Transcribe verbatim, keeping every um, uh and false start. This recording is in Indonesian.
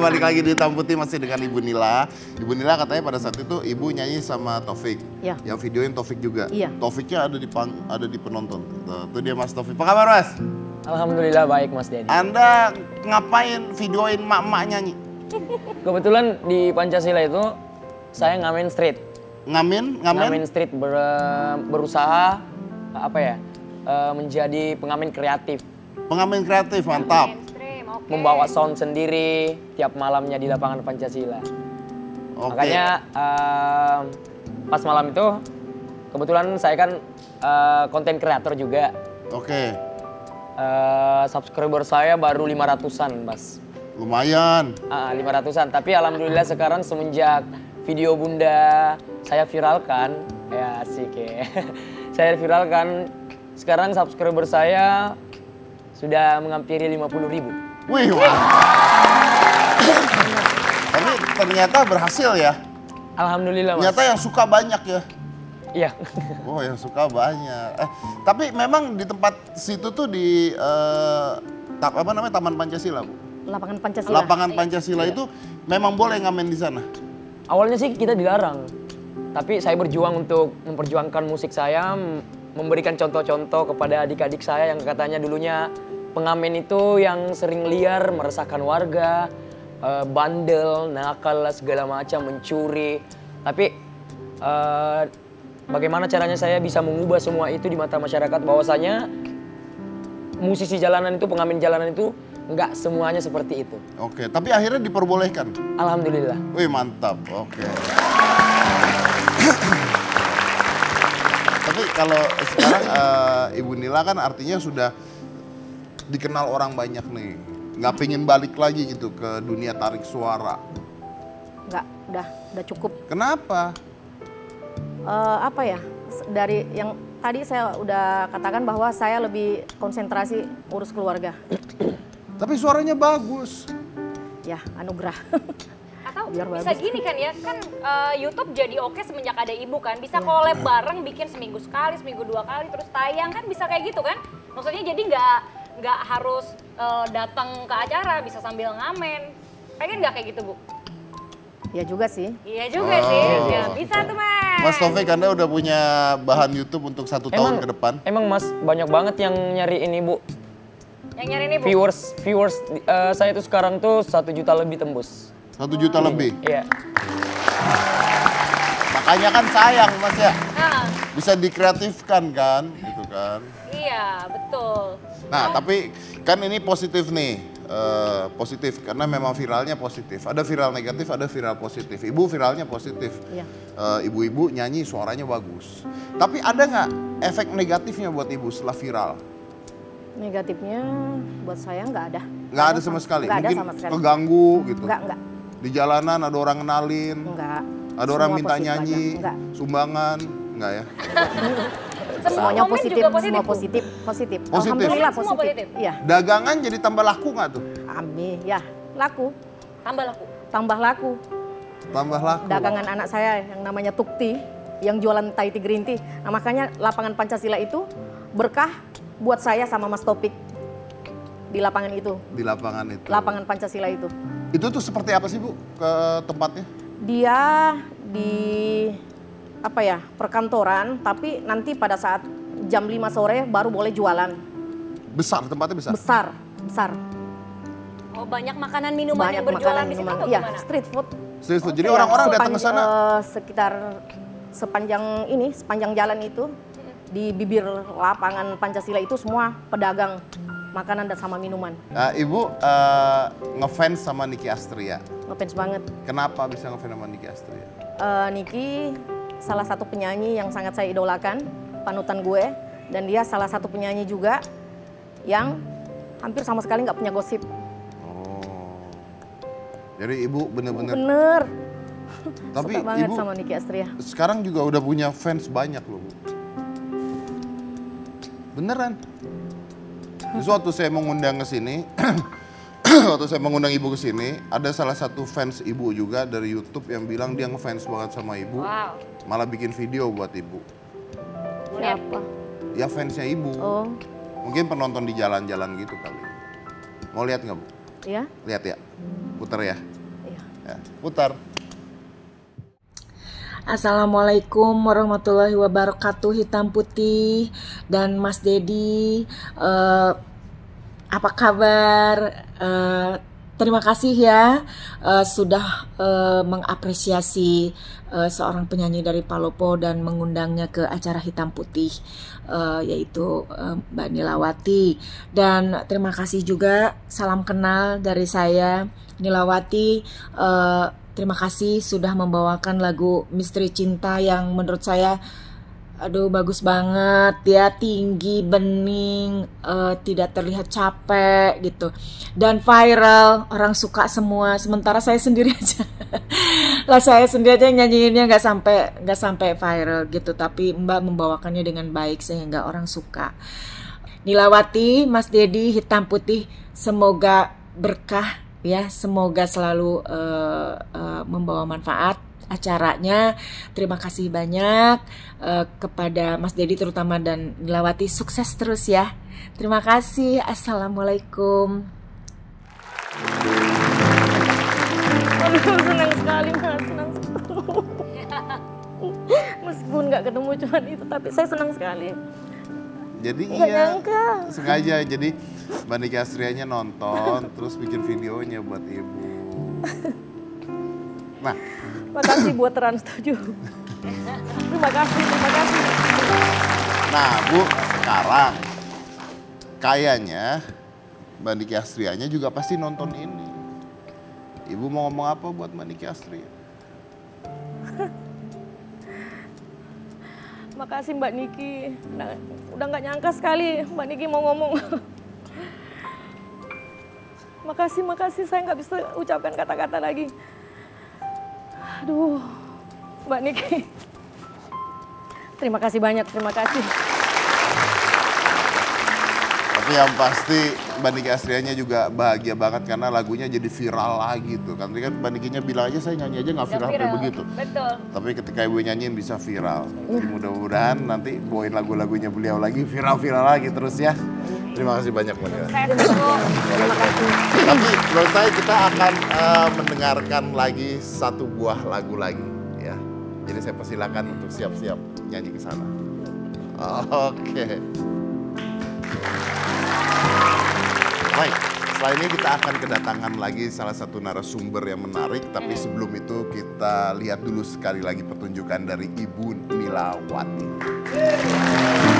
balik lagi di Tamputi masih dengan Ibu Nila. Ibu Nila katanya pada saat itu Ibu nyanyi sama Taufik. Ya. Yang videoin Taufik juga. Iya. Taufiknya ada di pang, ada di penonton. Tuh, tuh dia Mas Taufik. Apa kabar Mas? Alhamdulillah baik Mas Denny. Anda ngapain videoin mak-mak nyanyi? Kebetulan di Pancasila itu saya ngamen street. Ngamen? Ngamen, ngamen street ber, berusaha apa ya? Menjadi pengamen kreatif. Pengamen kreatif, mantap. Okay. Membawa sound sendiri tiap malamnya di Lapangan Pancasila. Okay. Makanya uh, pas malam itu kebetulan saya kan konten uh, kreator juga. Oke. Okay. Uh, subscriber saya baru lima ratusan, Mas. Lumayan. Uh, lima ratusan, tapi alhamdulillah sekarang semenjak video Bunda saya viralkan, ya asik ya. Saya viralkan, sekarang subscriber saya sudah menghampiri lima puluh ribu. Wih, wow. Tapi ternyata berhasil ya? Alhamdulillah, Mas. Ternyata yang suka banyak ya? Iya. Oh, yang suka banyak. Eh, tapi memang di tempat situ tuh di... Eh, apa namanya? Taman Pancasila, Bu? Lapangan Pancasila. Lapangan Pancasila itu iya. Memang boleh ngamen di sana? Awalnya sih kita dilarang. Tapi saya berjuang untuk memperjuangkan musik saya, memberikan contoh-contoh kepada adik-adik saya yang katanya dulunya pengamen itu yang sering liar, meresahkan warga, uh, bandel, nakal, segala macam, mencuri. Tapi uh, bagaimana caranya saya bisa mengubah semua itu di mata masyarakat bahwasanya musisi jalanan itu, pengamen jalanan itu nggak semuanya seperti itu. Oke, tapi akhirnya diperbolehkan? Alhamdulillah. Wih, mantap, oke. Tapi kalau sekarang uh, Ibu Nila kan artinya sudah dikenal orang banyak nih, nggak pengen balik lagi gitu ke dunia tarik suara? Nggak, udah, udah cukup. Kenapa? Uh, apa ya, dari yang tadi saya udah katakan bahwa saya lebih konsentrasi urus keluarga. Tapi suaranya bagus. Ya, anugerah. Atau biar bisa bagus. Gini kan ya, kan uh, YouTube jadi oke semenjak ada Ibu kan, bisa collab bareng bikin seminggu sekali, seminggu dua kali, terus tayang kan bisa kayak gitu kan? Maksudnya jadi nggak... nggak harus uh, datang ke acara, bisa sambil ngamen. Pengen nggak kayak gitu, Bu? Iya juga sih. Iya juga oh. sih. Ya, bisa tuh, Mas. Mas Taufik, Anda udah punya bahan YouTube untuk satu emang, tahun ke depan? Emang, Mas, banyak banget yang nyariin Ibu. Yang nyariin Ibu? Viewers, viewers uh, saya tuh sekarang tuh satu juta lebih tembus. Satu juta oh. lebih? Iya. Makanya kan sayang, Mas, ya. Nah. Bisa dikreatifkan, kan? Gitu kan. Iya, betul. Nah, tapi kan ini positif nih, uh, positif karena memang viralnya positif. Ada viral negatif, ada viral positif. Ibu viralnya positif, ibu-ibu iya. uh, nyanyi suaranya bagus. Tapi ada nggak efek negatifnya buat Ibu setelah viral? Negatifnya buat saya nggak ada. Nggak ada sama sekali? Nggak ada sama sekali. Keganggu gitu? Nggak, nggak. Di jalanan ada orang kenalin? Nggak. Ada orang minta nyanyi? Nggak. Sumbangan? Nggak ya? Semuanya positif, positif, semua positif, positif. positif. Alhamdulillah positif. positif. Ya. Dagangan jadi tambah laku nggak tuh? Amin, ya laku. Tambah laku. Tambah laku. Tambah laku. Dagangan anak saya yang namanya Tukti, yang jualan Thai Tea Green Tea. Nah, makanya Lapangan Pancasila itu berkah buat saya sama Mas Taufik di lapangan itu. Di lapangan itu. Lapangan Pancasila itu. Itu tuh seperti apa sih, Bu, ke tempatnya? Dia di... apa ya, perkantoran, tapi nanti pada saat jam lima sore baru boleh jualan. Besar, tempatnya besar? Besar, besar. Oh, banyak makanan minuman banyak yang berjualan di situ atau ya, gimana? Street food. Street food, okay. Jadi orang-orang datang ke sana? Uh, sekitar sepanjang ini, sepanjang jalan itu, di bibir Lapangan Pancasila itu semua pedagang makanan dan sama minuman. Uh, ibu uh, ngefans sama Nicky Astria? Ngefans banget. Kenapa bisa ngefans sama Nicky Astria? Uh, Nicky... salah satu penyanyi yang sangat saya idolakan, panutan gue, dan dia salah satu penyanyi juga yang hampir sama sekali nggak punya gosip. Oh, jadi Ibu bener-bener. Bener. Tapi suka banget Ibu sama Nicky Astria. Sekarang juga udah punya fans banyak loh, Bu. Beneran. Justru waktu saya mengundang ke sini, waktu saya mengundang Ibu ke sini, ada salah satu fans Ibu juga dari YouTube yang bilang dia ngefans banget sama Ibu. Wow. Malah bikin video buat Ibu. Siapa? Ya fansnya Ibu. Oh. Mungkin penonton di jalan-jalan gitu kali. Mau lihat nggak, Bu? Iya. Lihat ya, puter ya. Ya, putar. Assalamualaikum warahmatullahi wabarakatuh, Hitam Putih dan Mas Deddy. Uh, apa kabar? Uh, Terima kasih ya uh, sudah uh, mengapresiasi uh, seorang penyanyi dari Palopo dan mengundangnya ke acara Hitam Putih, uh, yaitu uh, Mbak Nilawati. Dan terima kasih juga, salam kenal dari saya Nilawati. Uh, terima kasih sudah membawakan lagu Misteri Cinta yang menurut saya aduh bagus banget ya, tinggi, bening, uh, tidak terlihat capek gitu. Dan viral, orang suka semua. Sementara saya sendiri aja lah saya sendiri aja yang nyanyiinnya nggak sampai nggak sampai viral gitu. Tapi Mbak membawakannya dengan baik sehingga orang suka. Nilawati, Mas Deddy, Hitam Putih, semoga berkah ya, semoga selalu uh, uh, membawa manfaat acaranya. Terima kasih banyak uh, kepada Mas Deddy terutama dan Nilawati, sukses terus ya. Terima kasih. Assalamualaikum. Aduh, senang sekali mas, senang sekali. Meskipun nggak ketemu cuman itu, tapi saya senang sekali. Jadi gak iya, nyangka. Sengaja jadi Mbak Nicky Astrianya nonton, terus bikin videonya buat ibu. Nah. Makasih buat Trans tujuh. Terima kasih, terima kasih. Nah, Bu, sekarang kayaknya Mbak Nicky Astrianya juga pasti nonton ini. Ibu mau ngomong apa buat Mbak Nicky Astria? Makasih Mbak Nicky. Nah, udah nggak nyangka sekali Mbak Nicky mau ngomong. Makasih, makasih. Saya nggak bisa ucapkan kata-kata lagi. Aduh, Mbak Nicky, terima kasih banyak, terima kasih. Tapi yang pasti Mbak Nicky Astrianya juga bahagia banget karena lagunya jadi viral lagi tuh. Kan tadi kan Mbak Nicky-nya bilang aja saya nyanyi aja nggak viral, viral kayak begitu. Betul. Tapi ketika ibu nyanyiin bisa viral. Mudah-mudahan nanti bawain lagu-lagunya beliau lagi viral-viral lagi terus ya. Terima kasih banyak Mbak Nicky. Terima kasih. Tapi menurut saya kita akan uh, mendengarkan lagi satu buah lagu lagi ya. Jadi saya persilakan untuk siap-siap nyanyi ke sana. Oke. Baik, setelah ini kita akan kedatangan lagi salah satu narasumber yang menarik. Tapi sebelum itu kita lihat dulu sekali lagi pertunjukan dari Ibu Nilawati.